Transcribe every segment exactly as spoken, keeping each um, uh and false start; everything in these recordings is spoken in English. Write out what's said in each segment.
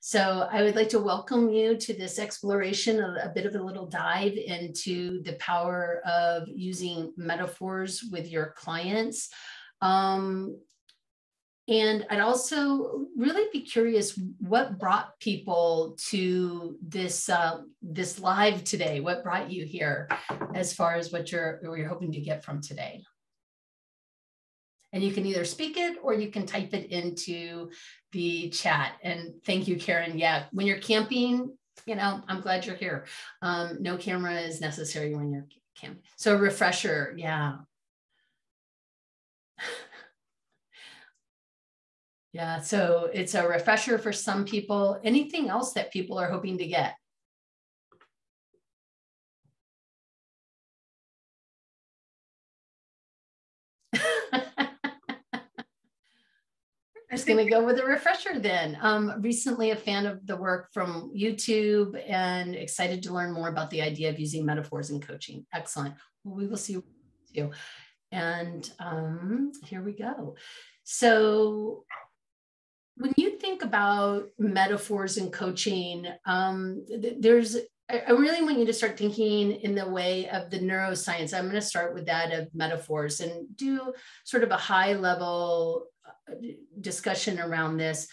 So I would like to welcome you to this exploration of a bit of a little dive into the power of using metaphors with your clients. Um, and I'd also really be curious what brought people to this, uh, this live today? What brought you here as far as what you're, what you're hoping to get from today? And you can either speak it or you can type it into the chat. And thank you, Karen. Yeah, when you're camping, you know, I'm glad you're here. Um, no camera is necessary when you're camping. So a refresher, yeah. Yeah, so it's a refresher for some people. Anything else that people are hoping to get? I'm just going to go with a refresher then. Um, recently a fan of the work from YouTube and excited to learn more about the idea of using metaphors in coaching. Excellent. Well, we will see you. And um, here we go. So when you think about metaphors in coaching, um, there's, I really want you to start thinking in the way of the neuroscience. I'm going to start with that of metaphors and do sort of a high level discussion around this,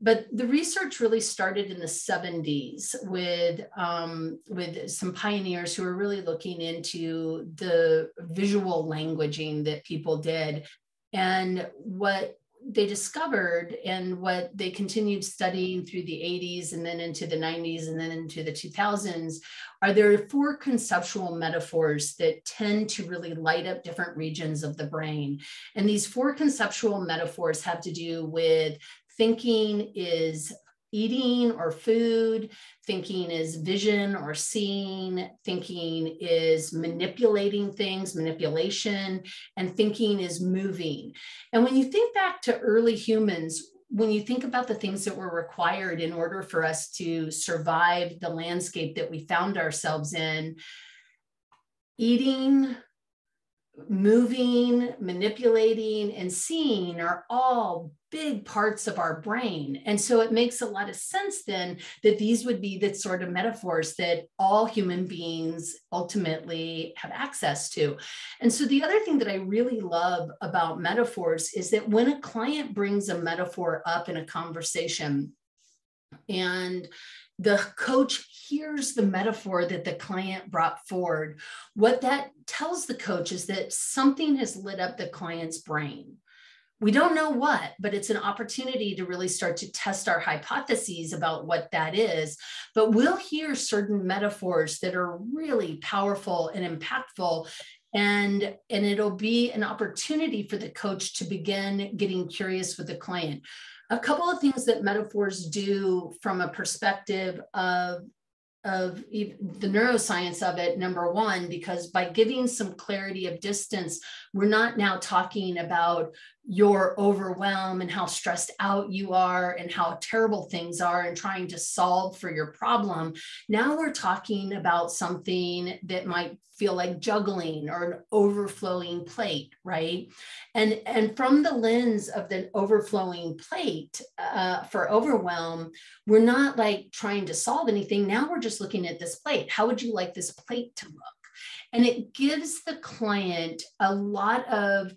but the research really started in the seventies with um, with some pioneers who were really looking into the visual languaging that people did, and what they discovered and what they continued studying through the eighties and then into the nineties and then into the two thousands are there are four conceptual metaphors that tend to really light up different regions of the brain. And these four conceptual metaphors have to do with thinking is eating or food, thinking is vision or seeing, thinking is manipulating things, manipulation, and thinking is moving. And when you think back to early humans, when you think about the things that were required in order for us to survive the landscape that we found ourselves in, eating, moving, manipulating, and seeing are all big parts of our brain. And so it makes a lot of sense then that these would be the sort of metaphors that all human beings ultimately have access to. And so the other thing that I really love about metaphors is that when a client brings a metaphor up in a conversation and the coach hears the metaphor that the client brought forward, what that tells the coach is that something has lit up the client's brain. We don't know what, but it's an opportunity to really start to test our hypotheses about what that is. But we'll hear certain metaphors that are really powerful and impactful. And, and it'll be an opportunity for the coach to begin getting curious with the client. A couple of things that metaphors do from a perspective of of the neuroscience of it, number one, because by giving some clarity of distance, we're not now talking about your overwhelm and how stressed out you are and how terrible things are and trying to solve for your problem. Now we're talking about something that might feel like juggling or an overflowing plate, right? And, and from the lens of the overflowing plate uh, for overwhelm, we're not like trying to solve anything. Now we're just looking at this plate. How would you like this plate to look? And it gives the client a lot of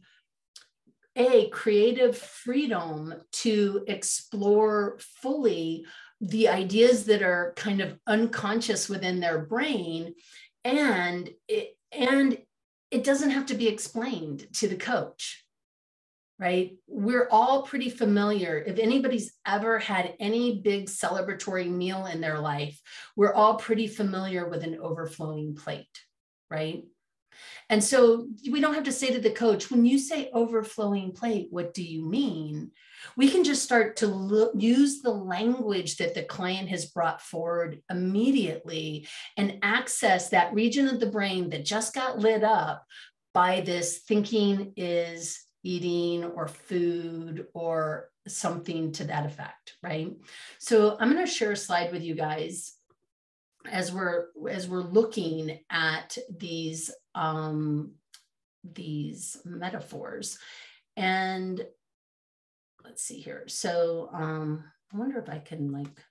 A, creative freedom to explore fully the ideas that are kind of unconscious within their brain, and it, and it doesn't have to be explained to the coach, right? We're all pretty familiar. If anybody's ever had any big celebratory meal in their life, we're all pretty familiar with an overflowing plate, right? And so we don't have to say to the coach, when you say overflowing plate, what do you mean? We can just start to look, use the language that the client has brought forward immediately and access that region of the brain that just got lit up by this thinking is eating or food or something to that effect, right? So I'm going to share a slide with you guys as we're as we're looking at these um these metaphors. And let's see here. So um I wonder if I can like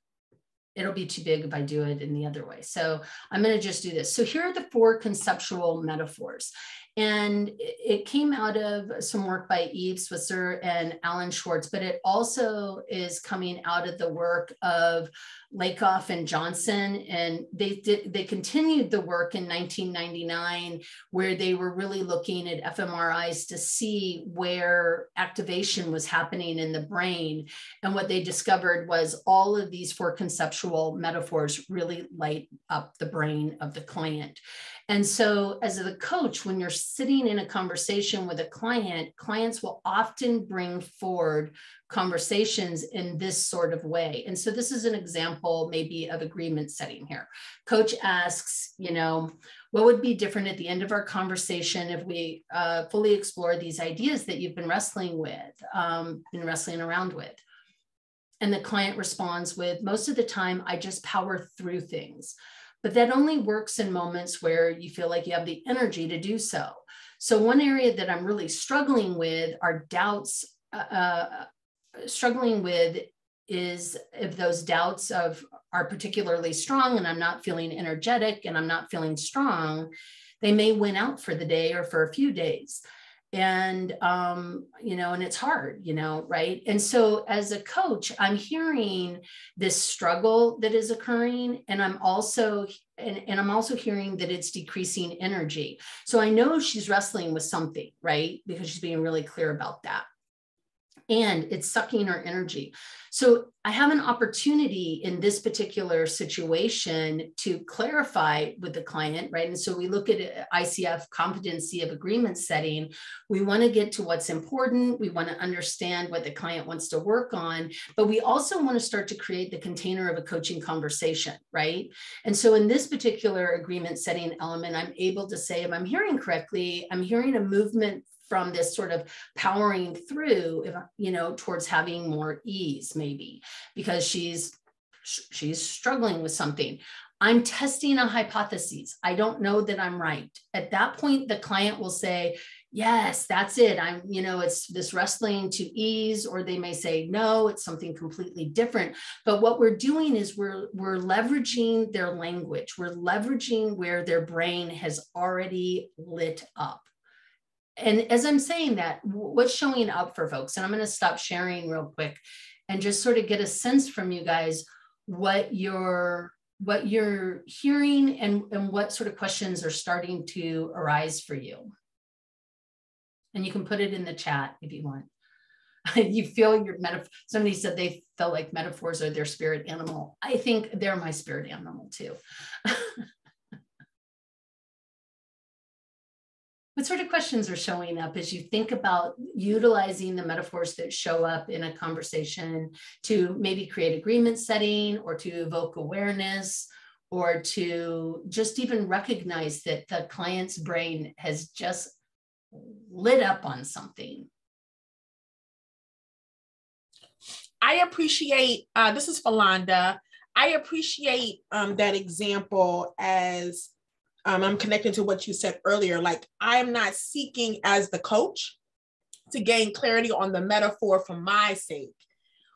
it'll be too big if I do it in the other way. So I'm going to just do this. So here are the four conceptual metaphors. And it came out of some work by Eve Switzer and Alan Schwartz, but it also is coming out of the work of Lakoff and Johnson. And they did, they continued the work in nineteen ninety-nine, where they were really looking at f M R Is to see where activation was happening in the brain. And what they discovered was all of these four conceptual metaphors really light up the brain of the client. And so as a coach, when you're sitting in a conversation with a client, clients will often bring forward conversations in this sort of way. And so this is an example maybe of agreement setting here. Coach asks, you know, what would be different at the end of our conversation if we uh, fully explore these ideas that you've been wrestling with, um, been wrestling around with? And the client responds with, most of the time, I just power through things. But that only works in moments where you feel like you have the energy to do so. So one area that I'm really struggling with are doubts, uh, struggling with is if those doubts of are particularly strong and I'm not feeling energetic and I'm not feeling strong, they may win out for the day or for a few days. And, um, you know, and it's hard, you know, right? And so as a coach, I'm hearing this struggle that is occurring. And I'm also, and, and I'm also hearing that it's decreasing energy. So I know she's wrestling with something, right? Because she's being really clear about that. And it's sucking her energy. So I have an opportunity in this particular situation to clarify with the client, right? And so we look at I C F competency of agreement setting. We want to get to what's important. We want to understand what the client wants to work on, but we also want to start to create the container of a coaching conversation, right? And so in this particular agreement setting element, I'm able to say, if I'm hearing correctly, I'm hearing a movement from this sort of powering through, you know, towards having more ease, maybe because she's she's struggling with something. I'm testing a hypothesis. I don't know that I'm right. At that point, the client will say, yes, that's it. I'm, you know, it's this wrestling to ease, or they may say, no, it's something completely different. But what we're doing is we're, we're leveraging their language. We're leveraging where their brain has already lit up. And as I'm saying that, what's showing up for folks, and I'm going to stop sharing real quick and just sort of get a sense from you guys what you're, what you're hearing and, and what sort of questions are starting to arise for you. And you can put it in the chat if you want. You feel your metaphor. Somebody said they felt like metaphors are their spirit animal. I think they're my spirit animal too. What sort of questions are showing up as you think about utilizing the metaphors that show up in a conversation to maybe create agreement setting or to evoke awareness or to just even recognize that the client's brain has just lit up on something? I appreciate, uh, this is Philanda. I appreciate um, that example as Um, I'm connecting to what you said earlier. Like, I'm not seeking as the coach to gain clarity on the metaphor for my sake.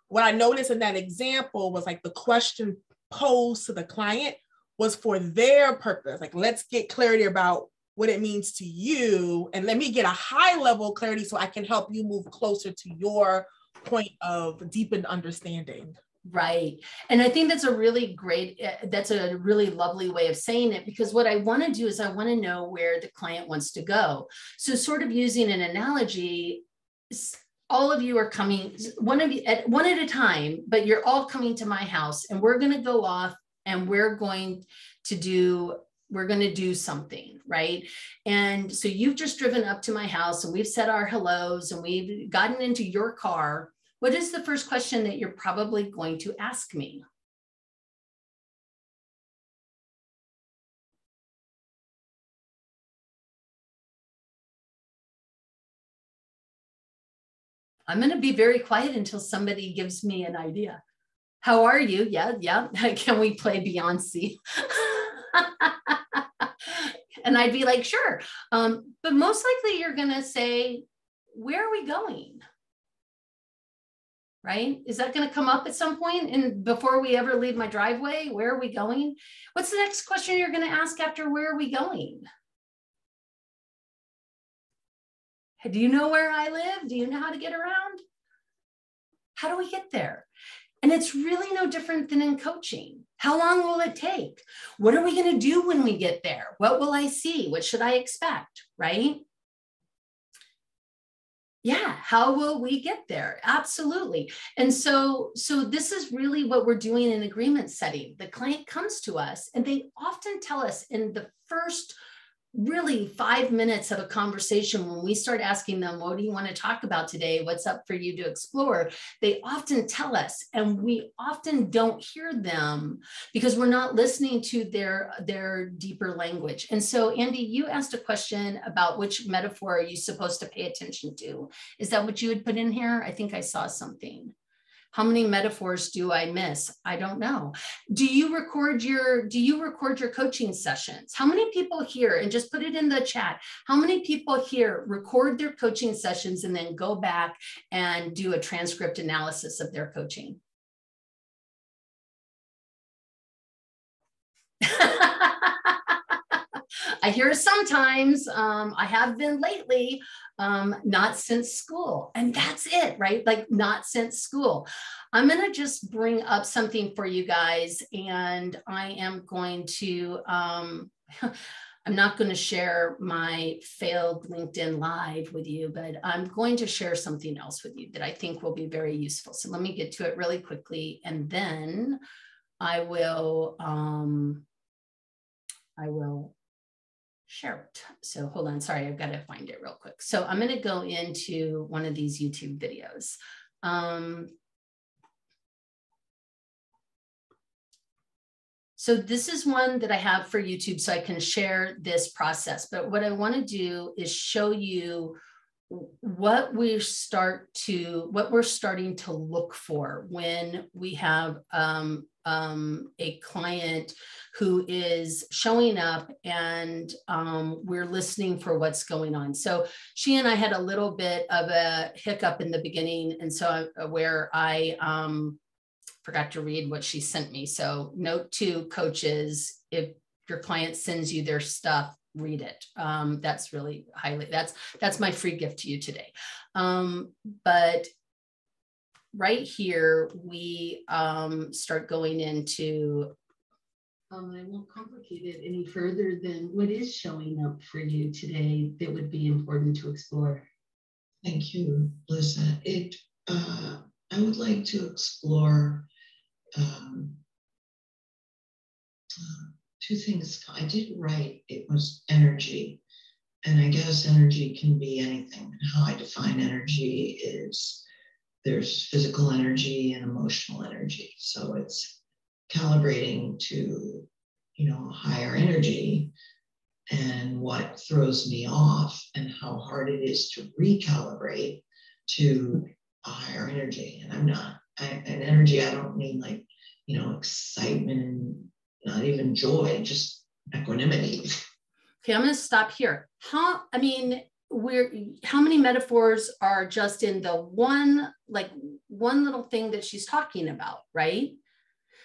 What I noticed in that example was like the question posed to the client was for their purpose. Like, let's get clarity about what it means to you. And let me get a high level clarity so I can help you move closer to your point of deepened understanding. Right. And I think that's a really great, that's a really lovely way of saying it, because what I want to do is I want to know where the client wants to go. So sort of using an analogy, all of you are coming, one of you at one at a time, but you're all coming to my house and we're going to go off and we're going to do We're going to do something, right? And so you've just driven up to my house and we've said our hellos and we've gotten into your car. What is the first question that you're probably going to ask me? I'm going to be very quiet until somebody gives me an idea. How are you? Yeah, yeah. Can we play Beyonce? And I'd be like, sure. Um, but most likely you're going to say, where are we going? right? Is that going to come up at some point? And before we ever leave my driveway, where are we going? What's the next question you're going to ask after where are we going? Do you know where I live? Do you know how to get around? How do we get there? And it's really no different than in coaching. How long will it take? What are we going to do when we get there? What will I see? What should I expect, right? Yeah, how will we get there? Absolutely. And so, so this is really what we're doing in agreement setting. The client comes to us and they often tell us in the first really five minutes of a conversation, when we start asking them, what do you want to talk about today? What's up for you to explore? They often tell us, and we often don't hear them because we're not listening to their, their deeper language. And so, Andy, you asked a question about which metaphor are you supposed to pay attention to? Is that what you would put in here? I think I saw something. How many metaphors do I miss? I don't know. Do you record your, do you record your coaching sessions? How many people here, and just put it in the chat, how many people here record their coaching sessions and then go back and do a transcript analysis of their coaching? I hear sometimes, um, I have been lately, um, not since school. And that's it, right? Like not since school. I'm going to just bring up something for you guys. And I am going to, um, I'm not going to share my failed LinkedIn Live with you, but I'm going to share something else with you that I think will be very useful. So let me get to it really quickly. And then I will, um, I will. share it. So hold on, sorry, I've got to find it real quick. So I'm going to go into one of these YouTube videos. Um, so this is one that I have for YouTube so I can share this process. But what I want to do is show you what we start to, what we're starting to look for when we have um, um, a client who is showing up and um, we're listening for what's going on. So she and I had a little bit of a hiccup in the beginning. And so I, where I um, forgot to read what she sent me. So note to coaches, if your client sends you their stuff, read it. Um, that's really highly, that's, that's my free gift to you today. Um, but right here, we um, start going into, um, I won't complicate it any further than what is showing up for you today that would be important to explore. Thank you, Lyssa. It, uh, I would like to explore um, uh, two things. I did write, it was energy. And I guess energy can be anything. How I define energy is there's physical energy and emotional energy. So it's calibrating to, you know, higher energy and what throws me off and how hard it is to recalibrate to a higher energy. And I'm not, I, and energy, I don't mean like, you know, excitement, not even joy, just equanimity. Okay, I'm going to stop here. How, I mean, we're, how many metaphors are just in the one, like one little thing that she's talking about, right?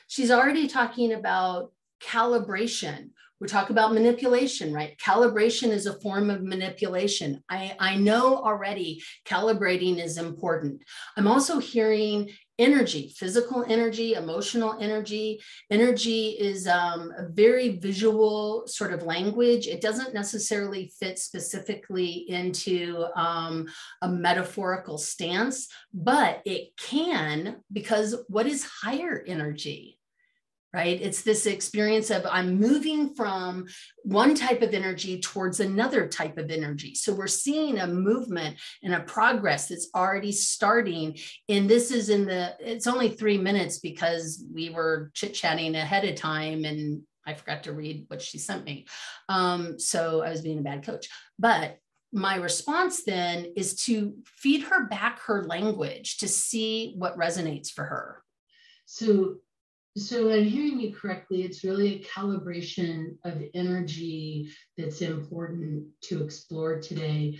She's already talking about calibration. We talk about manipulation, right? Calibration is a form of manipulation. I, I know already calibrating is important. I'm also hearing energy, physical energy, emotional energy. Energy is um, a very visual sort of language. It doesn't necessarily fit specifically into um, a metaphorical stance, but it can, because what is higher energy? Right? It's this experience of I'm moving from one type of energy towards another type of energy. So we're seeing a movement and a progress that's already starting. And this is in the, it's only three minutes because we were chit-chatting ahead of time and I forgot to read what she sent me. Um, so I was being a bad coach. But my response then is to feed her back her language to see what resonates for her. So So I'm hearing you correctly, it's really a calibration of energy that's important to explore today.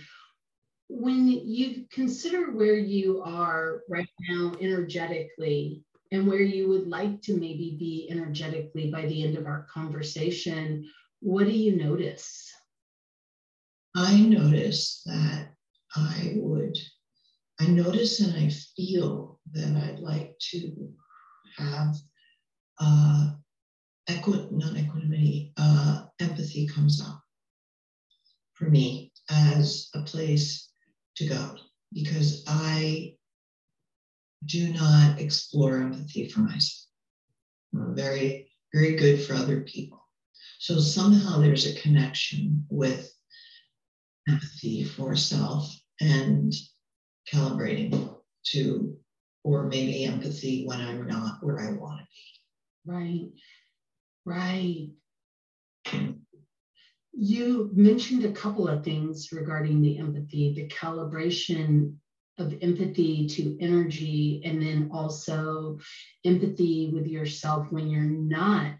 when you consider where you are right now energetically and where you would like to maybe be energetically by the end of our conversation, what do you notice? I notice that I would, I notice and I feel that I'd like to have uh, equi- not equanimity, uh, empathy comes up for me as a place to go, because I do not explore empathy for myself. I'm very, very good for other people. So somehow there's a connection with empathy for self and calibrating to, or maybe empathy when I'm not where I want to be. Right, right. You mentioned a couple of things regarding the empathy, the calibration of empathy to energy, and then also empathy with yourself when you're not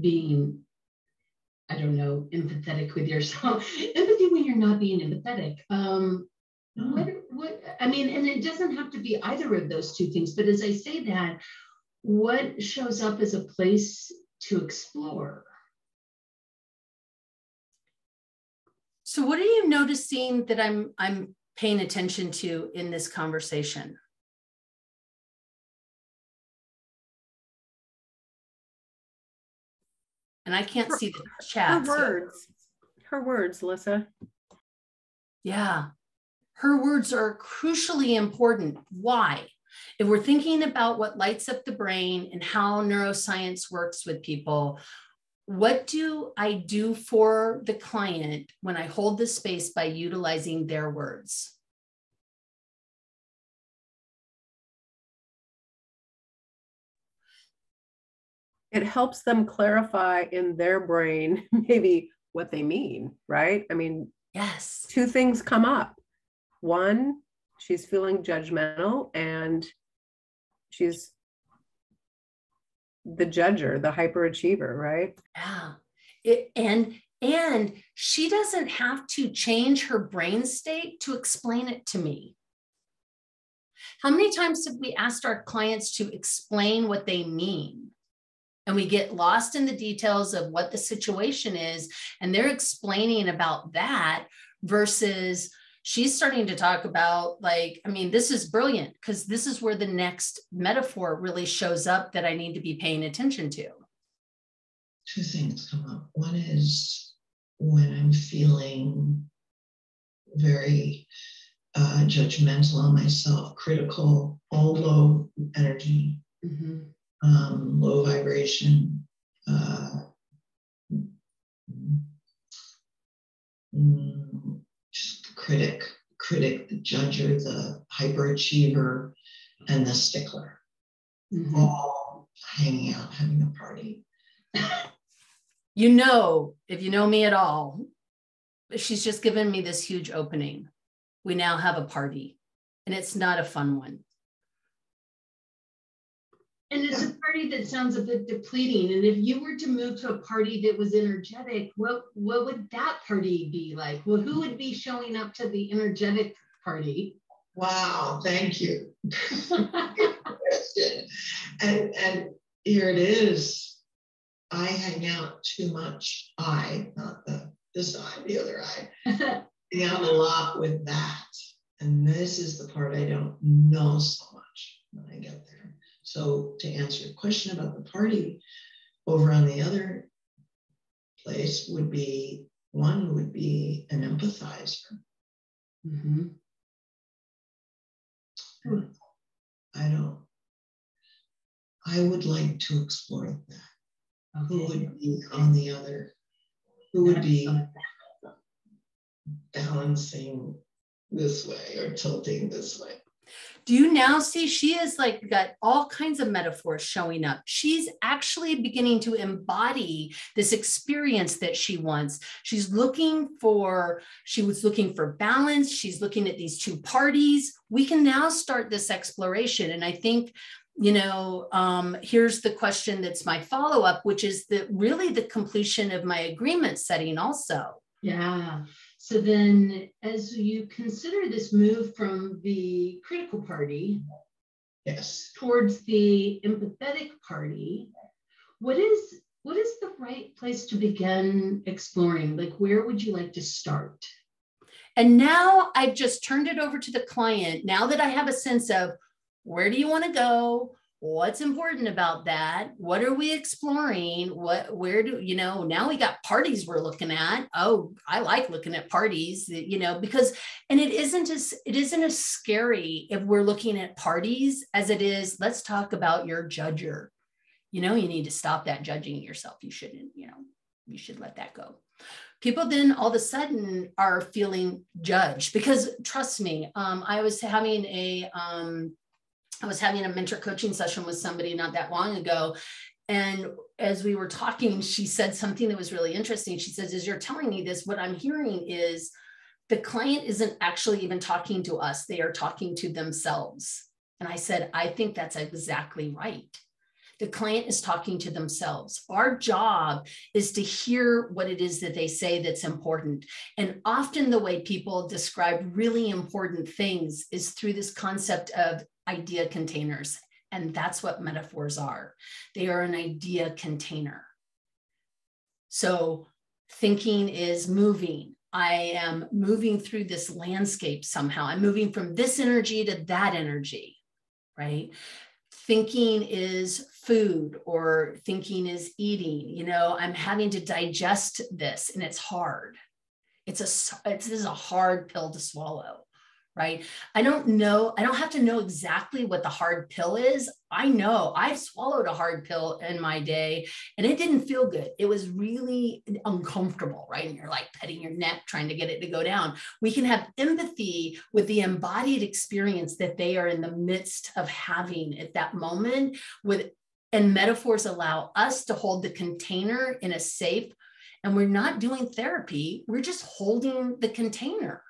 being, I don't know, empathetic with yourself. Empathy when you're not being empathetic. Um, no. what, what, I mean, and it doesn't have to be either of those two things, but as I say that, what shows up as a place to explore? So what are you noticing that I'm I'm paying attention to in this conversation? And I can't her, see the chat. Her words. Her words, Lyssa. Yeah. Her words are crucially important. Why? If we're thinking about what lights up the brain and how neuroscience works with people, what do I do for the client when I hold this space by utilizing their words? It helps them clarify in their brain maybe what they mean, right? I mean, yes. Two things come up. One, she's feeling judgmental and she's the judger, the hyperachiever, right? Yeah. It, and, and she doesn't have to change her brain state to explain it to me. How many times have we asked our clients to explain what they mean? And we get lost in the details of what the situation is, and they're explaining about that versus she's starting to talk about, like, I mean, this is brilliant because this is where the next metaphor really shows up that I need to be paying attention to. Two things come up. One is when I'm feeling very uh, judgmental on myself, critical, all low energy, mm-hmm. um, low vibration, uh, mm, critic, critic, the judger, the hyperachiever, and the stickler, mm-hmm. all hanging out, having a party. You know, if you know me at all, she's just given me this huge opening. We now have a party, and it's not a fun one. And it's a party that sounds a bit depleting. And if you were to move to a party that was energetic, what, what would that party be like? Well, who would be showing up to the energetic party? Wow, thank you. and, and here it is. I hang out too much. I, not the this eye, the other eye. Hang out a lot with that. And this is the part I don't know so much when I get there. So to answer your question about the party, over on the other place would be, one would be an empathizer. Mm-hmm. I don't, I would like to explore that. Okay. Who would be on the other, who would be balancing this way or tilting this way? Do you now see she is like got all kinds of metaphors showing up? She's actually beginning to embody this experience that she wants. She's looking for, she was looking for balance. She's looking at these two parties. We can now start this exploration. And I think, you know, um, here's the question that's my follow-up, which is the, really the completion of my agreement setting also. Yeah. So then as you consider this move from the critical party yes. towards the empathetic party, what is, what is the right place to begin exploring? Like, where would you like to start? And now I've just turned it over to the client. Now that I have a sense of where do you want to go? What's important about that? What are we exploring? What, where do, you know, now we got parties we're looking at. Oh, I like looking at parties, you know, because, and it isn't as, it isn't as scary if we're looking at parties as it is, let's talk about your judger. You know, you need to stop that judging yourself. You shouldn't, you know, you should let that go. People then all of a sudden are feeling judged because trust me, um, I was having a, um, I was having a mentor coaching session with somebody not that long ago. And as we were talking, she said something that was really interesting. She says, as you're telling me this, what I'm hearing is the client isn't actually even talking to us. They are talking to themselves. And I said, I think that's exactly right. The client is talking to themselves. Our job is to hear what it is that they say that's important. And often the way people describe really important things is through this concept of idea containers. And that's what metaphors are. They are an idea container. So thinking is moving. I am moving through this landscape somehow. I'm moving from this energy to that energy, right? Thinking is food or thinking is eating. You know, I'm having to digest this and it's hard. It's a, it's, this is a hard pill to swallow, right? I don't know. I don't have to know exactly what the hard pill is. I know I've swallowed a hard pill in my day and it didn't feel good. It was really uncomfortable, right? And you're like petting your neck, trying to get it to go down. We can have empathy with the embodied experience that they are in the midst of having at that moment with, and metaphors allow us to hold the container in a safe, and we're not doing therapy. We're just holding the container.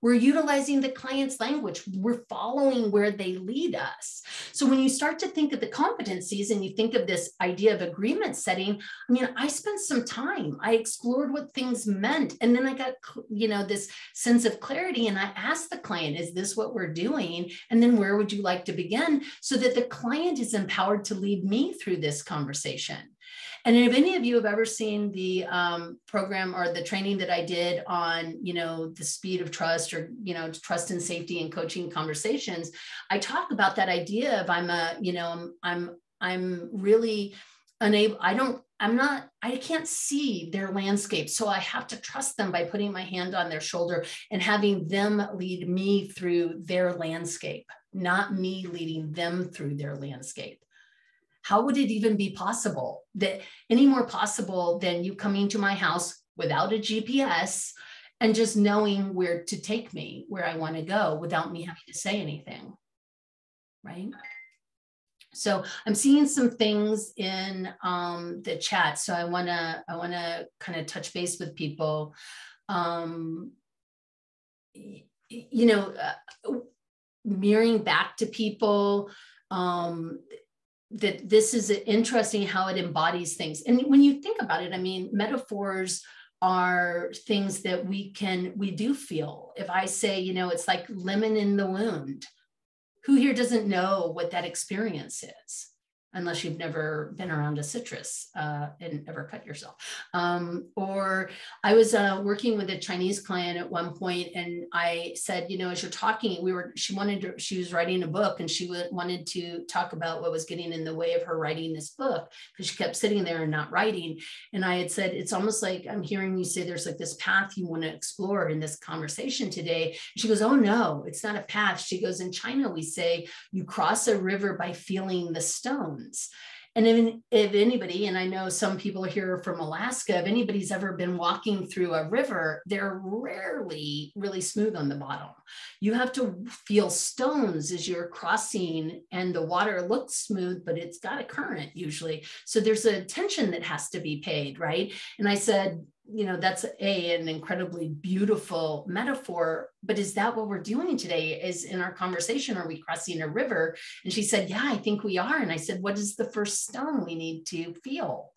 We're utilizing the client's language. We're following where they lead us. So when you start to think of the competencies and you think of this idea of agreement setting, I mean, I spent some time, I explored what things meant. And then I got, you know, this sense of clarity. And I asked the client, is this what we're doing? And then where would you like to begin? So that the client is empowered to lead me through this conversation. And if any of you have ever seen the um, program or the training that I did on, you know, the speed of trust or, you know, trust and safety and coaching conversations, I talk about that idea of I'm a, you know, I'm, I'm really unable, I don't, I'm not, I can't see their landscape. So I have to trust them by putting my hand on their shoulder and having them lead me through their landscape, not me leading them through their landscape. How would it even be possible that any more possible than you coming to my house without a G P S and just knowing where to take me, where I want to go without me having to say anything, right? So I'm seeing some things in um, the chat. So I want to I want to kind of touch base with people. Um, you know, uh, mirroring back to people, um, that this is interesting how it embodies things. And when you think about it, I mean, metaphors are things that we can, we do feel. If I say, you know, it's like lemon in the wound, who here doesn't know what that experience is? Unless you've never been around a citrus uh, and ever cut yourself. Um, or I was uh, working with a Chinese client at one point, and I said, you know, as you're talking, we were, she wanted to, she was writing a book, and she wanted to talk about what was getting in the way of her writing this book, because she kept sitting there and not writing. And I had said, it's almost like I'm hearing you say there's like this path you want to explore in this conversation today. And she goes, oh no, it's not a path. She goes, in China, we say you cross a river by feeling the stone. And if, if anybody, and I know some people here from Alaska, if anybody's ever been walking through a river, they're rarely really smooth on the bottom. You have to feel stones as you're crossing, and the water looks smooth, but it's got a current usually. So there's a tension that has to be paid, right? And I said, you know, that's a, an incredibly beautiful metaphor, but is that what we're doing today? Is in our conversation, are we crossing a river? And she said, yeah, I think we are. And I said, what is the first stone we need to feel?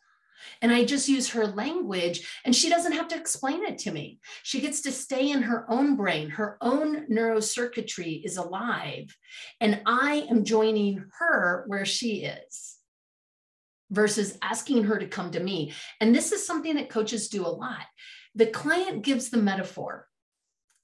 And I just use her language, and she doesn't have to explain it to me. She gets to stay in her own brain. Her own neurocircuitry is alive, and I am joining her where she is versus asking her to come to me. And this is something that coaches do a lot. The client gives the metaphor.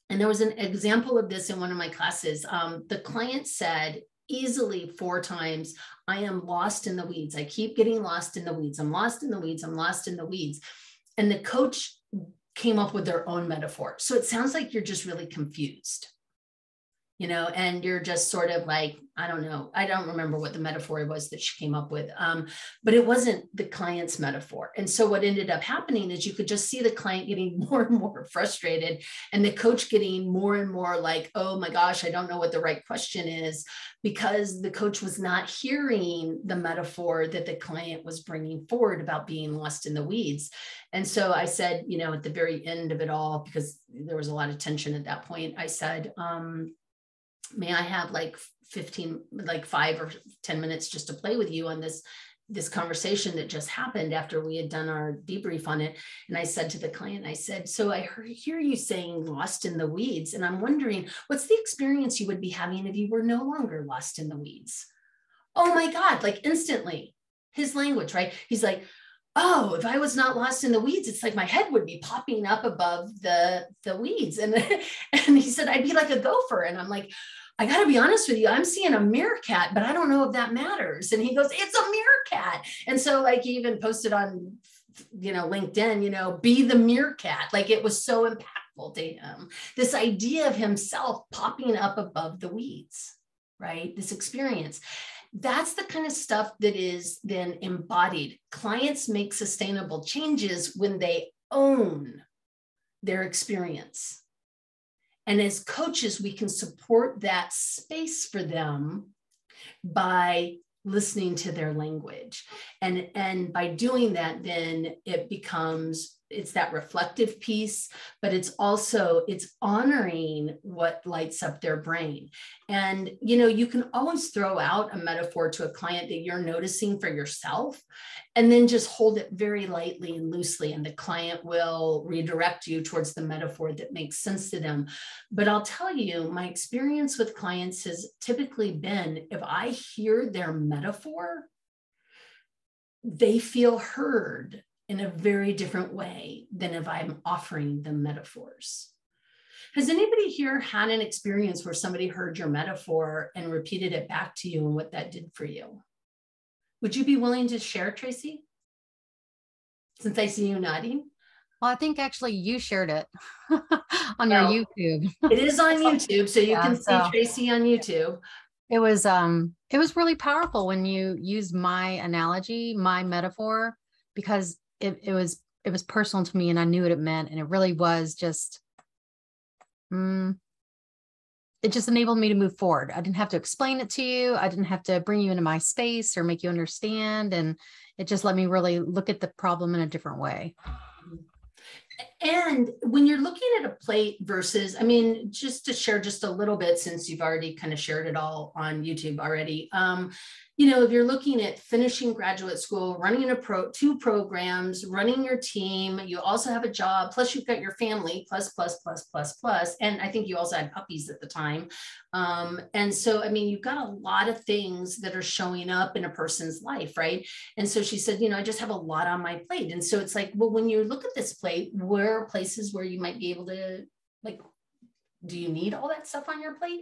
And there was an example of this in one of my classes. Um, the client said, easily four times, I am lost in the weeds. I keep getting lost in the weeds. I'm lost in the weeds. I'm lost in the weeds. And the coach came up with their own metaphor. So it sounds like you're just really confused, you know, and you're just sort of like, I don't know. I don't remember what the metaphor was that she came up with, um, but it wasn't the client's metaphor. And so what ended up happening is you could just see the client getting more and more frustrated and the coach getting more and more like, oh my gosh, I don't know what the right question is, because the coach was not hearing the metaphor that the client was bringing forward about being lost in the weeds. And so I said, you know, at the very end of it all, because there was a lot of tension at that point, I said, um, may I have like fifteen, like five or ten minutes just to play with you on this, this conversation that just happened after we had done our debrief on it. And I said to the client, I said, so I hear you saying lost in the weeds. And I'm wondering, what's the experience you would be having if you were no longer lost in the weeds? Oh my God, like instantly, his language, right? He's like, oh, if I was not lost in the weeds, it's like my head would be popping up above the, the weeds. And, and he said, I'd be like a gopher. And I'm like, I gotta be honest with you, I'm seeing a meerkat, but I don't know if that matters. And he goes, it's a meerkat. And so like he even posted on, you know, LinkedIn, you know, be the meerkat. Like it was so impactful to him. This idea of himself popping up above the weeds, right? This experience. That's the kind of stuff that is then embodied. Clients make sustainable changes when they own their experience. And as coaches, we can support that space for them by listening to their language. And, and by doing that, then it becomes, it's that reflective piece, but it's also, it's honoring what lights up their brain. And, you know, you can always throw out a metaphor to a client that you're noticing for yourself, and then just hold it very lightly and loosely. And the client will redirect you towards the metaphor that makes sense to them. But I'll tell you, my experience with clients has typically been, if I hear their metaphor, they feel heard in a very different way than if I'm offering them metaphors. Has anybody here had an experience where somebody heard your metaphor and repeated it back to you and what that did for you? Would you be willing to share, Tracy? Since I see you nodding. Well, I think actually you shared it on well, your YouTube. It is on YouTube, so you yeah, can so. see Tracy on YouTube. It was um, it was really powerful when you used my analogy, my metaphor, because It, it was it was personal to me, and I knew what it meant, and it really was just, mm, it just enabled me to move forward. I didn't have to explain it to you. I didn't have to bring you into my space or make you understand, and it just let me really look at the problem in a different way. And when you're looking at a plate versus, I mean, just to share just a little bit, since you've already kind of shared it all on YouTube already, um, you know, if you're looking at finishing graduate school, running a pro, two programs, running your team, you also have a job, plus you've got your family, plus, plus, plus, plus, plus. And I think you also had puppies at the time. Um, and so, I mean, you've got a lot of things that are showing up in a person's life, right? And so she said, you know, I just have a lot on my plate. And so it's like, well, when you look at this plate, where are places where you might be able to, like, do you need all that stuff on your plate?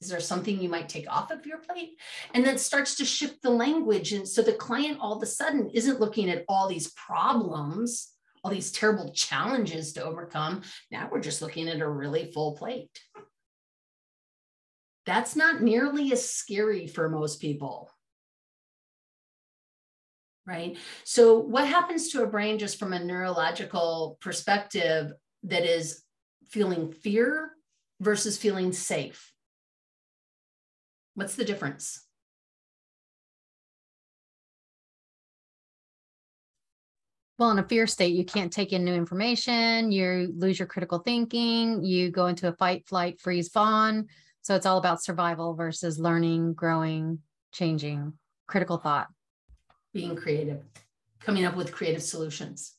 Is there something you might take off of your plate? And that starts to shift the language. And so the client all of a sudden isn't looking at all these problems, all these terrible challenges to overcome. Now we're just looking at a really full plate. That's not nearly as scary for most people. Right? So what happens to a brain just from a neurological perspective that is feeling fear versus feeling safe? What's the difference? Well, in a fear state, you can't take in new information. You lose your critical thinking. You go into a fight, flight, freeze, fawn. So it's all about survival versus learning, growing, changing, critical thought. Being creative. coming up with creative solutions,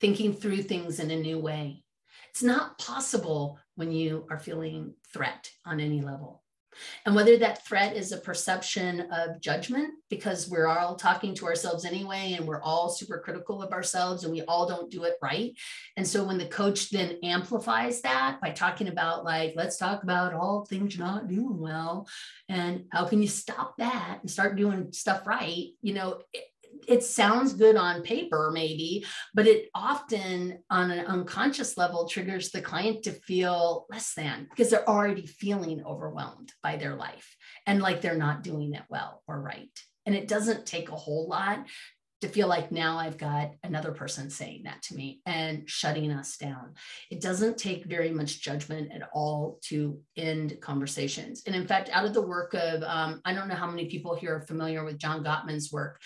thinking through things in a new way. It's not possible when you are feeling threat on any level. And whether that threat is a perception of judgment, because we're all talking to ourselves anyway, and we're all super critical of ourselves, and we all don't do it right. And so when the coach then amplifies that by talking about, like, let's talk about all things you're not doing well, and how can you stop that and start doing stuff right, you know, it, it sounds good on paper maybe, but it often on an unconscious level triggers the client to feel less than, because they're already feeling overwhelmed by their life and like they're not doing it well or right. And it doesn't take a whole lot to feel like, now I've got another person saying that to me and shutting us down. It doesn't take very much judgment at all to end conversations. And in fact, out of the work of, um, I don't know how many people here are familiar with John Gottman's work.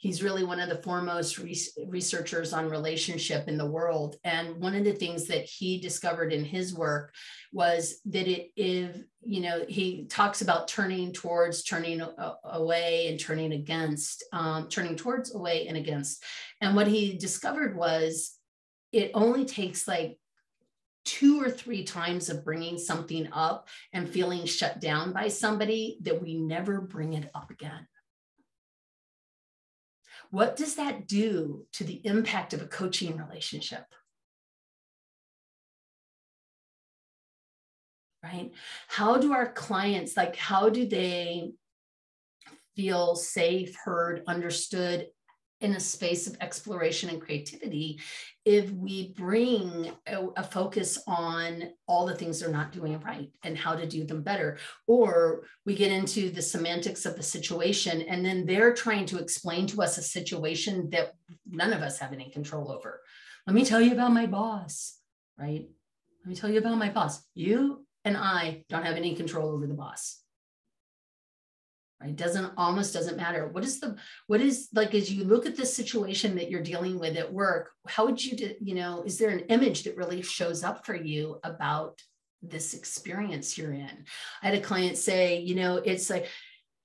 He's really one of the foremost researchers on relationship in the world. And one of the things that he discovered in his work was that it, if, you know, he talks about turning towards, turning away, and turning against, um, turning towards, away, and against. And what he discovered was it only takes like two or three times of bringing something up and feeling shut down by somebody that we never bring it up again. What does that do to the impact of a coaching relationship? Right? How do our clients, like, how do they feel safe, heard, understood in a space of exploration and creativity if we bring a, a focus on all the things they're not doing right and how to do them better? Or we get into the semantics of the situation, and then they're trying to explain to us a situation that none of us have any control over. Let me tell you about my boss, right? Let me tell you about my boss. You and I don't have any control over the boss. It doesn't, almost doesn't matter. What is the, what is, like, as you look at this situation that you're dealing with at work, how would you, do, you know, is there an image that really shows up for you about this experience you're in? I had a client say, you know, it's like,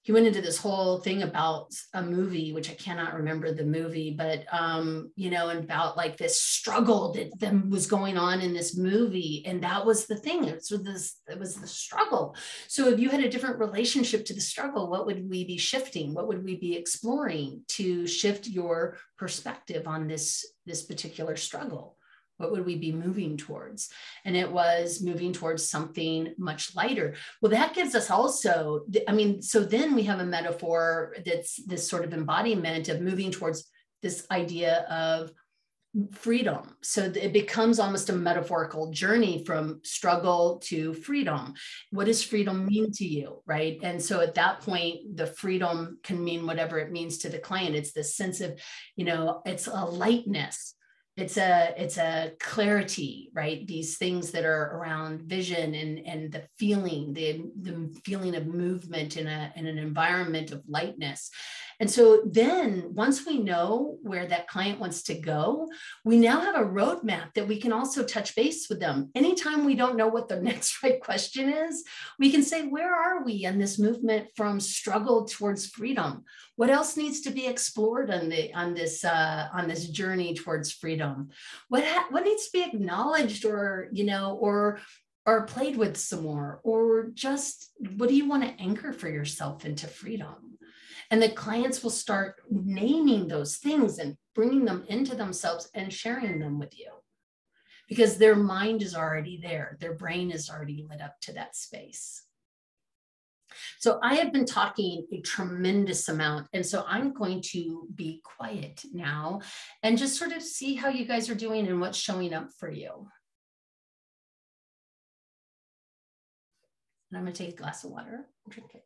he went into this whole thing about a movie, which I cannot remember the movie, but, um, you know, and about like this struggle that them was going on in this movie. And that was the thing. It was, this, it was the struggle. So if you had a different relationship to the struggle, what would we be shifting? What would we be exploring to shift your perspective on this, this particular struggle? What would we be moving towards? And it was moving towards something much lighter. Well, that gives us also, I mean, so then we have a metaphor that's this sort of embodiment of moving towards this idea of freedom. So it becomes almost a metaphorical journey from struggle to freedom. What does freedom mean to you, right? And so at that point, the freedom can mean whatever it means to the client. It's this sense of, you know, it's a lightness. It's a, it's a clarity, right? These things that are around vision and, and the feeling, the, the feeling of movement in, a, in an environment of lightness. And so then once we know where that client wants to go, we now have a roadmap that we can also touch base with them. Anytime we don't know what the next right question is, we can say, where are we in this movement from struggle towards freedom? What else needs to be explored on, the, on, this, uh, on this journey towards freedom? What ha what needs to be acknowledged, or, you know, or or played with some more, or just what do you want to anchor for yourself into freedom? And the clients will start naming those things and bringing them into themselves and sharing them with you, because their mind is already there. Their brain is already lit up to that space. So I have been talking a tremendous amount, and so I'm going to be quiet now and just sort of see how you guys are doing and what's showing up for you. And I'm going to take a glass of water and drink it.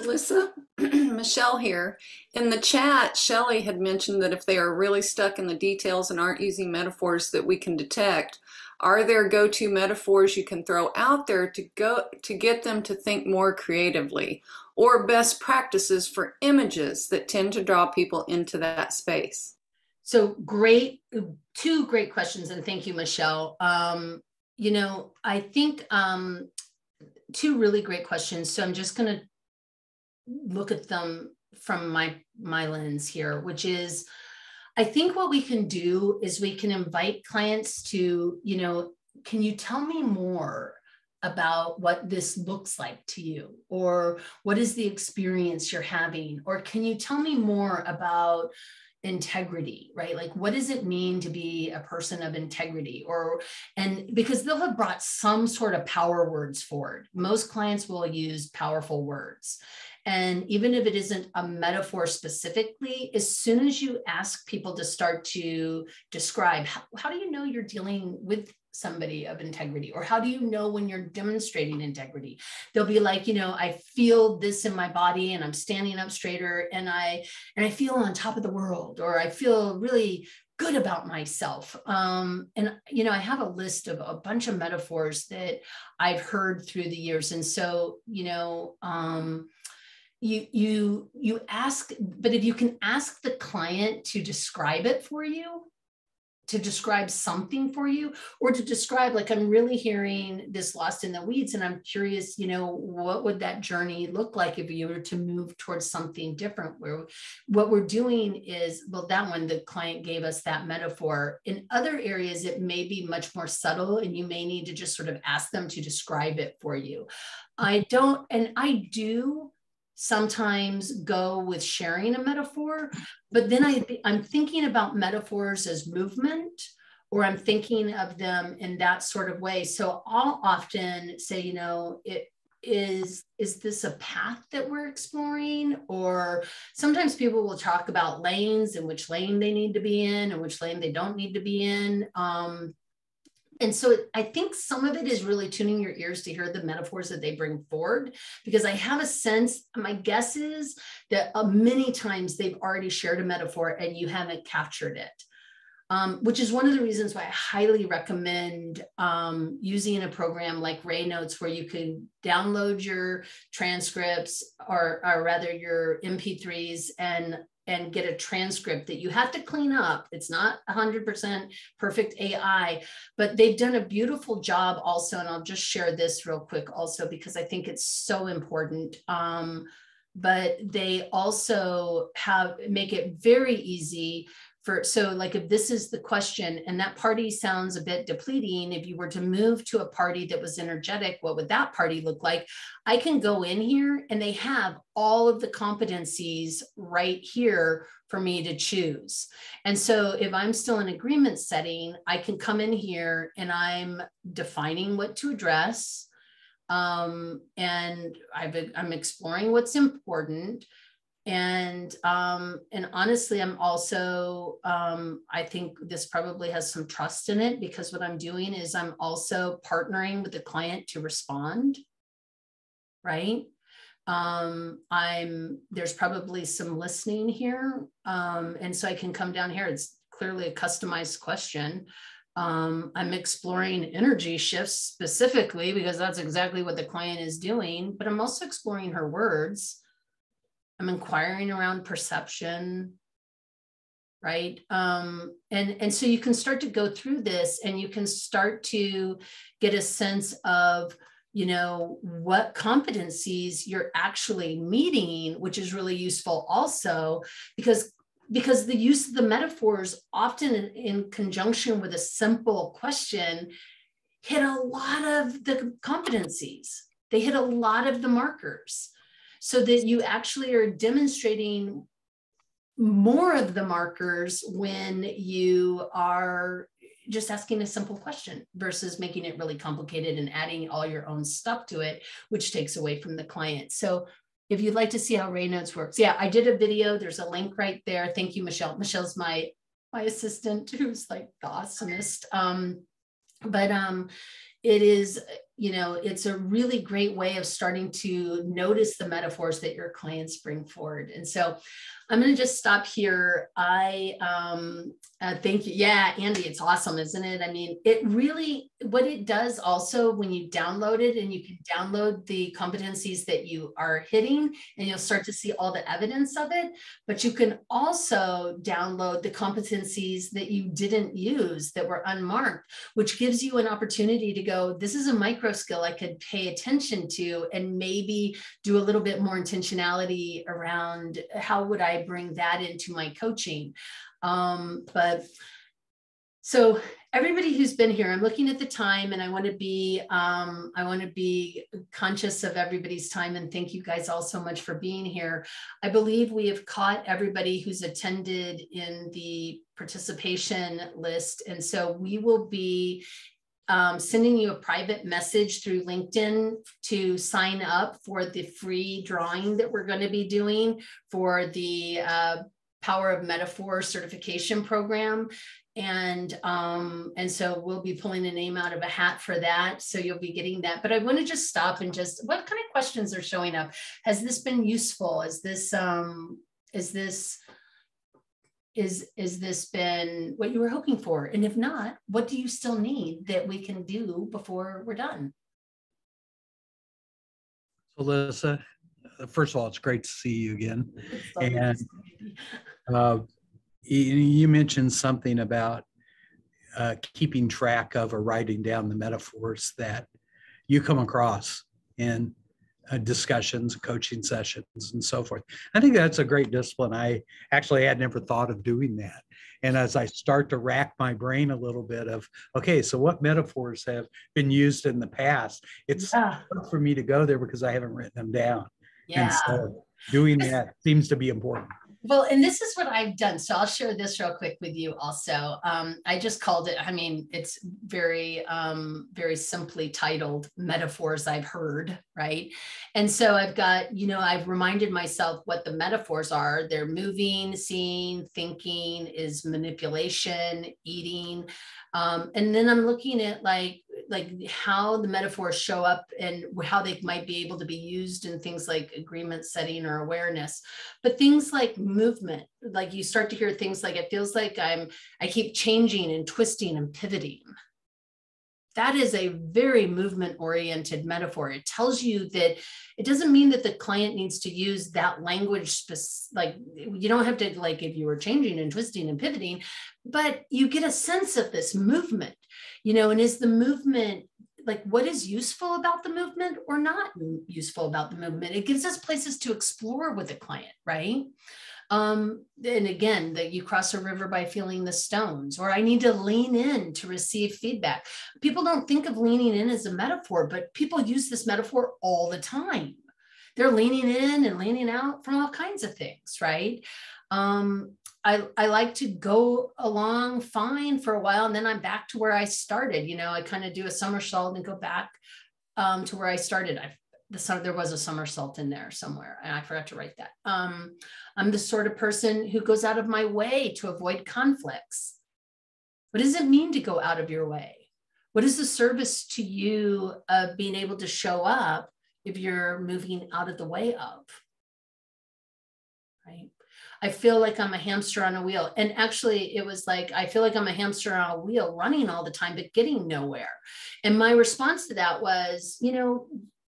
Lyssa, Michelle here. In the chat, Shelley had mentioned that if they are really stuck in the details and aren't using metaphors that we can detect, are there go-to metaphors you can throw out there to go to get them to think more creatively, or best practices for images that tend to draw people into that space? So great, two great questions, and thank you, Michelle. Um, you know, I think um, two really great questions. So I'm just going to look at them from my, my lens here, which is, I think what we can do is we can invite clients to, you know, can you tell me more about what this looks like to you, or what is the experience you're having, or can you tell me more about integrity, right? Like, what does it mean to be a person of integrity? Or, and because they'll have brought some sort of power words forward. Most clients will use powerful words. And even if it isn't a metaphor specifically, as soon as you ask people to start to describe, how, how do you know you're dealing with somebody of integrity? Or how do you know when you're demonstrating integrity? They'll be like, you know, I feel this in my body and I'm standing up straighter and I, and I feel on top of the world, or I feel really good about myself. Um, and, you know, I have a list of a bunch of metaphors that I've heard through the years. And so, you know, um, You, you, you ask, but if you can ask the client to describe it for you, to describe something for you, or to describe, like, I'm really hearing this lost in the weeds, and I'm curious, you know, what would that journey look like if you were to move towards something different? Where what we're doing is, well, that one, the client gave us that metaphor. In other areas, it may be much more subtle, and you may need to just sort of ask them to describe it for you. I don't, and I do sometimes go with sharing a metaphor, but then I, I'm thinking about metaphors as movement, or I'm thinking of them in that sort of way. So I'll often say, you know, it is, is this a path that we're exploring? Or sometimes people will talk about lanes and which lane they need to be in and which lane they don't need to be in. Um, And so I think some of it is really tuning your ears to hear the metaphors that they bring forward, because I have a sense, my guess is that uh, many times they've already shared a metaphor and you haven't captured it, um, which is one of the reasons why I highly recommend um, using a program like Ray Notes, where you can download your transcripts, or, or rather your M P threes, and and get a transcript that you have to clean up. It's not one hundred percent perfect A I, but they've done a beautiful job also. And I'll just share this real quick also, because I think it's so important. Um, but they also have, make it very easy for, so like if this is the question and that party sounds a bit depleting, if you were to move to a party that was energetic, what would that party look like? I can go in here and they have all of the competencies right here for me to choose. And so if I'm still in agreement setting, I can come in here and I'm defining what to address. Um, and I've, I'm exploring what's important. And, um, and honestly, I'm also, um, I think this probably has some trust in it, because what I'm doing is I'm also partnering with the client to respond, right? Um, I'm, there's probably some listening here. Um, and so I can come down here. It's clearly a customized question. Um, I'm exploring energy shifts specifically, because that's exactly what the client is doing, but I'm also exploring her words. I'm inquiring around perception, right? Um, and, and so you can start to go through this, and you can start to get a sense of, you know, what competencies you're actually meeting, which is really useful also, because because the use of the metaphors often in, in conjunction with a simple question hit a lot of the competencies. They hit a lot of the markers. So that you actually are demonstrating more of the markers when you are just asking a simple question versus making it really complicated and adding all your own stuff to it, which takes away from the client. So if you'd like to see how Ray Notes works, yeah, I did a video. There's a link right there. Thank you, Michelle. Michelle's my, my assistant, who's like the awesomest. Um, but um, it is... you know, it's a really great way of starting to notice the metaphors that your clients bring forward. And so I'm going to just stop here. I um, uh, thank you. Yeah, Andy, it's awesome, isn't it? I mean, it really, what it does also when you download it, and you can download the competencies that you are hitting, and you'll start to see all the evidence of it, but you can also download the competencies that you didn't use that were unmarked, which gives you an opportunity to go, this is a micro micro skill I could pay attention to and maybe do a little bit more intentionality around how would I bring that into my coaching. Um, but so everybody who's been here, I'm looking at the time, and I want to be um, I want to be conscious of everybody's time, and thank you guys all so much for being here. I believe we have caught everybody who's attended in the participation list, and so we will be um, sending you a private message through LinkedIn to sign up for the free drawing that we're going to be doing for the uh, Power of Metaphors certification program. And, um, and so we'll be pulling a name out of a hat for that. So you'll be getting that, but I want to just stop and just, what kind of questions are showing up? Has this been useful? Is this, um, is this, is, is this been what you were hoping for? And if not, what do you still need that we can do before we're done? So Lyssa, first of all, it's great to see you again. And, uh, you mentioned something about uh, keeping track of or writing down the metaphors that you come across in uh, discussions, coaching sessions, and so forth. I think that's a great discipline. I actually had never thought of doing that. And as I start to rack my brain a little bit of, okay, so what metaphors have been used in the past? It's yeah. hard for me to go there because I haven't written them down. Yeah. And so doing that seems to be important. Well, and this is what I've done. So I'll share this real quick with you also. Um, I just called it, I mean, it's very, um, very simply titled Metaphors I've Heard, right? And so I've got, you know, I've reminded myself what the metaphors are. They're moving, seeing, thinking, is manipulation, eating. Um, and then I'm looking at like, like how the metaphors show up and how they might be able to be used in things like agreement setting or awareness, but things like movement, like you start to hear things like, it feels like I'm, I keep changing and twisting and pivoting. That is a very movement-oriented metaphor. It tells you that it doesn't mean that the client needs to use that language, like you don't have to, like if you were changing and twisting and pivoting, but you get a sense of this movement, you know, and is the movement, like what is useful about the movement or not useful about the movement? It gives us places to explore with the client, right? Um, and again, that you cross a river by feeling the stones, or I need to lean in to receive feedback. People don't think of leaning in as a metaphor, but people use this metaphor all the time. They're leaning in and leaning out from all kinds of things, right? Um, I, I like to go along fine for a while, and then I'm back to where I started. You know, I kind of do a somersault and go back um, to where I started. I've The, there was a somersault in there somewhere, and I forgot to write that. Um, I'm the sort of person who goes out of my way to avoid conflicts. What does it mean to go out of your way? What is the service to you of being able to show up if you're moving out of the way of? Right? I feel like I'm a hamster on a wheel. And actually it was like, I feel like I'm a hamster on a wheel running all the time, but getting nowhere. And my response to that was, you know,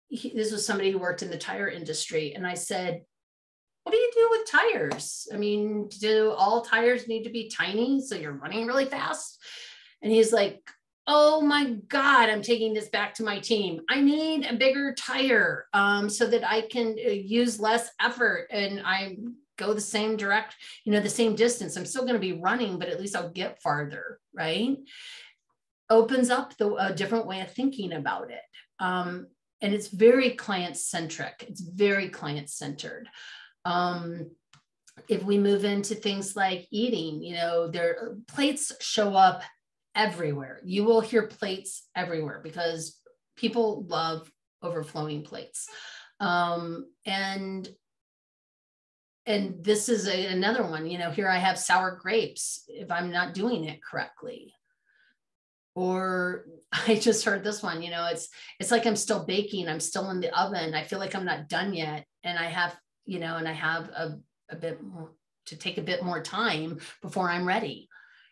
He, this was somebody who worked in the tire industry. And I said, what do you do with tires? I mean, do all tires need to be tiny so you're running really fast? And he's like, oh my God, I'm taking this back to my team. I need a bigger tire um, so that I can uh, use less effort. And I go the same direct, you know, the same distance. I'm still going to be running, but at least I'll get farther, right? Opens up the, a different way of thinking about it. Um, And it's very client-centric. It's very client-centered. Um, if we move into things like eating, you know, their plates show up everywhere. You will hear plates everywhere because people love overflowing plates. Um, and and this is a, another one. You know, here I have sour grapes if I'm not doing it correctly. Or I just heard this one, you know, it's, it's like, I'm still baking. I'm still in the oven. I feel like I'm not done yet. And I have, you know, and I have a, a bit more to take a bit more time before I'm ready.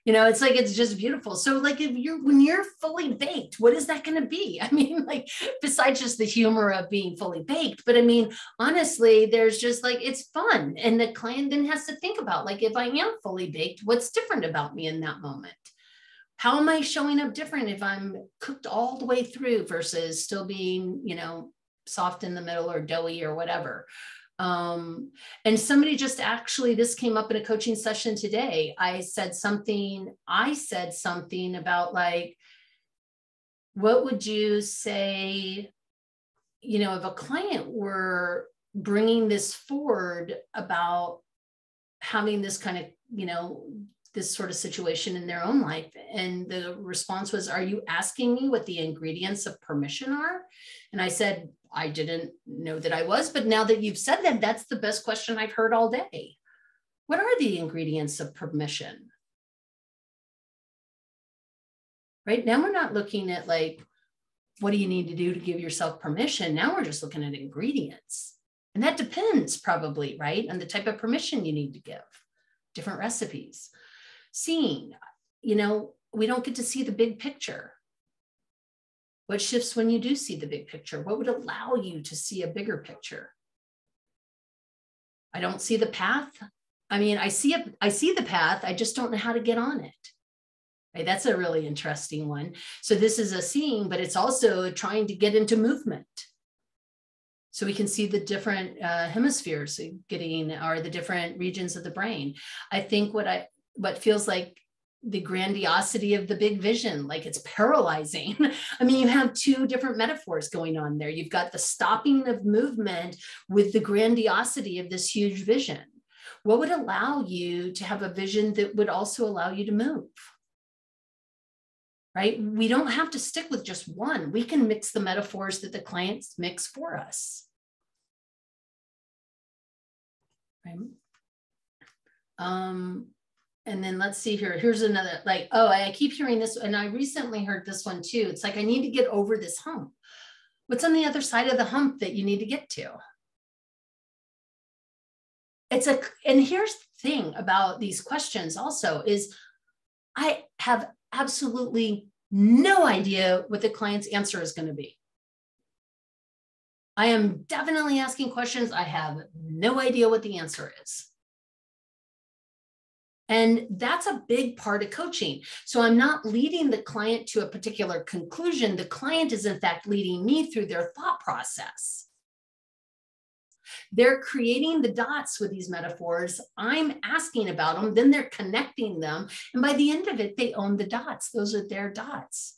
You know, it's like, it's just beautiful. So like if you're, when you're fully baked, what is that going to be? I mean, like besides just the humor of being fully baked, but I mean, honestly, there's just like, it's fun. And the client then has to think about like, if I am fully baked, what's different about me in that moment? how am I showing up different if I'm cooked all the way through versus still being, you know, soft in the middle or doughy or whatever? Um, and somebody just actually, this came up in a coaching session today. I said something, I said something about like, what would you say, you know, if a client were bringing this forward about having this kind of, you know, this sort of situation in their own life? And the response was, are you asking me what the ingredients of permission are? And I said, I didn't know that I was, but now that you've said that, that's the best question I've heard all day. What are the ingredients of permission? Right now we're not looking at like, what do you need to do to give yourself permission? Now we're just looking at ingredients. And that depends probably, right, on the type of permission you need to give, different recipes. Seeing, you know, we don't get to see the big picture. What shifts when you do see the big picture? What would allow you to see a bigger picture? I don't see the path. I mean, I see it, I see the path. I just don't know how to get on it. Right? That's a really interesting one. So this is a seeing, but it's also trying to get into movement. So we can see the different uh, hemispheres getting, or the different regions of the brain. I think what I, what feels like the grandiosity of the big vision, like it's paralyzing. I mean, you have two different metaphors going on there. You've got the stopping of movement with the grandiosity of this huge vision. What would allow you to have a vision that would also allow you to move? Right? We don't have to stick with just one. We can mix the metaphors that the clients mix for us. Right? Um, And then let's see here, here's another, like, oh, I keep hearing this, and I recently heard this one too. It's like, I need to get over this hump. What's on the other side of the hump that you need to get to? It's a, and here's the thing about these questions also is, I have absolutely no idea what the client's answer is going to be. I am definitely asking questions. I have no idea what the answer is. And that's a big part of coaching. So I'm not leading the client to a particular conclusion. The client is in fact leading me through their thought process. They're creating the dots with these metaphors. I'm asking about them, then they're connecting them. And by the end of it, they own the dots. Those are their dots.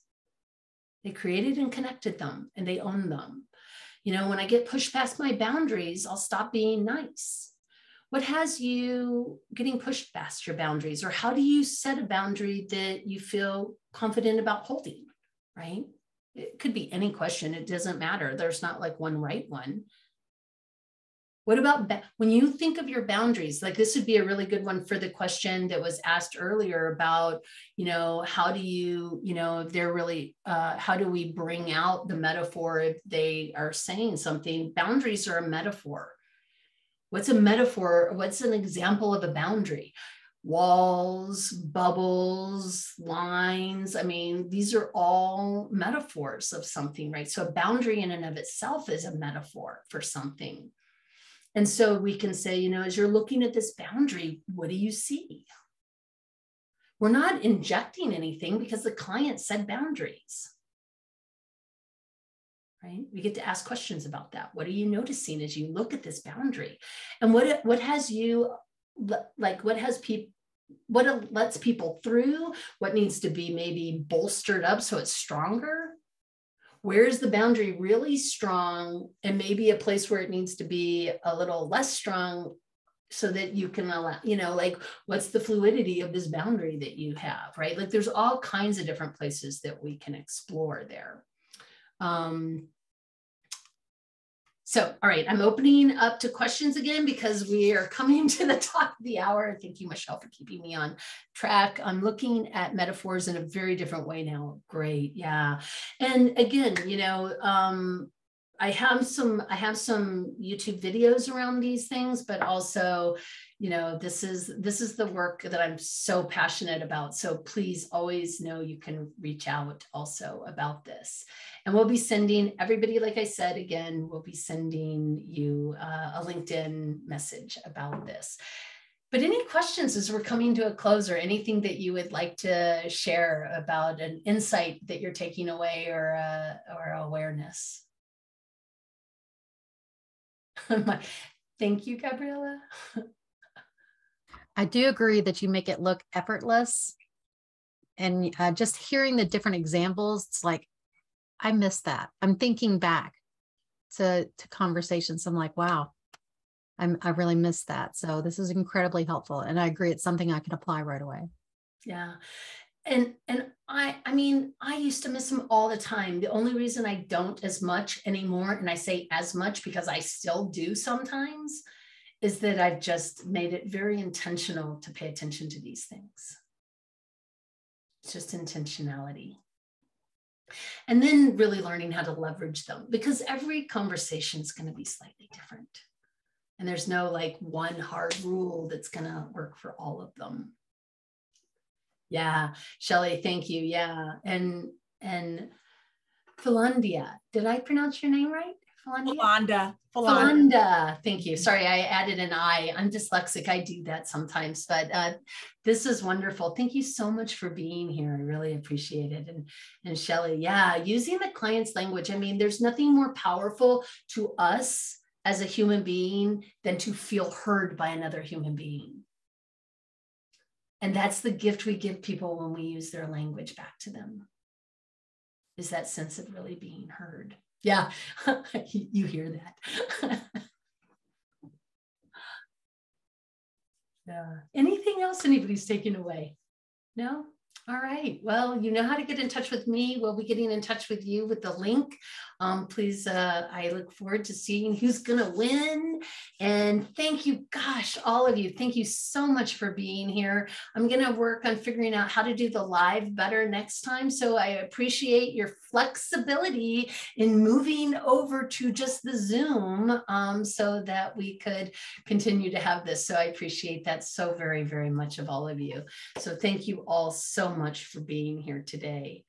They created and connected them and they own them. You know, when I get pushed past my boundaries, I'll stop being nice. What has you getting pushed past your boundaries, or how do you set a boundary that you feel confident about holding, right? It could be any question. It doesn't matter. There's not like one right one. What about when you think of your boundaries? Like, this would be a really good one for the question that was asked earlier about, you know, how do you, you know, if they're really, uh, how do we bring out the metaphor if they are saying something? Boundaries are a metaphor. What's a metaphor? What's an example of a boundary? Walls, bubbles, lines. I mean, these are all metaphors of something, right? So a boundary in and of itself is a metaphor for something. And so we can say, you know, as you're looking at this boundary, what do you see? We're not injecting anything because the client said boundaries. Right? We get to ask questions about that. What are you noticing as you look at this boundary? And what, what has you, like, what has people, what lets people through? What needs to be maybe bolstered up so it's stronger? Where is the boundary really strong, and maybe a place where it needs to be a little less strong so that you can allow, you know, like, what's the fluidity of this boundary that you have, right? Like, there's all kinds of different places that we can explore there. Um, so, all right, I'm opening up to questions again because we are coming to the top of the hour. Thank you, Michelle, for keeping me on track. I'm looking at metaphors in a very different way now. Great, yeah. And again, you know, um, I have some, I have some YouTube videos around these things, but also, you know, this is, this is the work that I'm so passionate about. So please always know you can reach out also about this. And we'll be sending everybody, like I said, again, we'll be sending you uh, a LinkedIn message about this. But any questions as we're coming to a close, or anything that you would like to share about an insight that you're taking away, or uh, or awareness? Thank you, Gabriella. I do agree that you make it look effortless. And uh, just hearing the different examples, it's like, I missed that. I'm thinking back to, to conversations. I'm like, wow. I'm, I really missed that. So this is incredibly helpful. And I agree, it's something I can apply right away. Yeah. And, and I, I mean, I used to miss them all the time. The only reason I don't as much anymore, and I say as much because I still do sometimes, is that I've just made it very intentional to pay attention to these things. It's just intentionality. And then really learning how to leverage them, because every conversation is going to be slightly different. And there's no like one hard rule that's gonna work for all of them. Yeah, Shelley, thank you. Yeah, and and Philandia, did I pronounce your name right? Philandia. Philandia. Thank you. Sorry, I added an I. I'm dyslexic. I do that sometimes. But uh, this is wonderful. Thank you so much for being here. I really appreciate it. And and Shelley, yeah, using the client's language. I mean, there's nothing more powerful to us as a human being than to feel heard by another human being. And that's the gift we give people when we use their language back to them, is that sense of really being heard. Yeah, you hear that. Yeah. Anything else anybody's taking away? No? All right. Well, you know how to get in touch with me. We'll be getting in touch with you with the link. Um, please, uh, I look forward to seeing who's going to win. And thank you, gosh, all of you. Thank you so much for being here. I'm going to work on figuring out how to do the live better next time. So I appreciate your flexibility in moving over to just the Zoom um, so that we could continue to have this. So I appreciate that so very, very much of all of you. So thank you all so much. much for being here today.